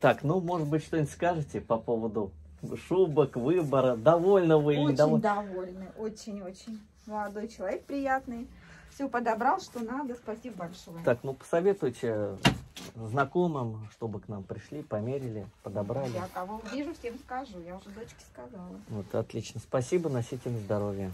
Так, ну, может быть, что-нибудь скажете по поводу шубок, выбора? Довольны вы или недовольны? Очень довольны, очень-очень. Молодой человек приятный. Все подобрал, что надо. Спасибо большое. Так, ну, посоветуйте знакомым, чтобы к нам пришли, померили, подобрали. Я кого увижу, всем скажу. Я уже дочке сказала. Вот, отлично. Спасибо, носите на здоровье.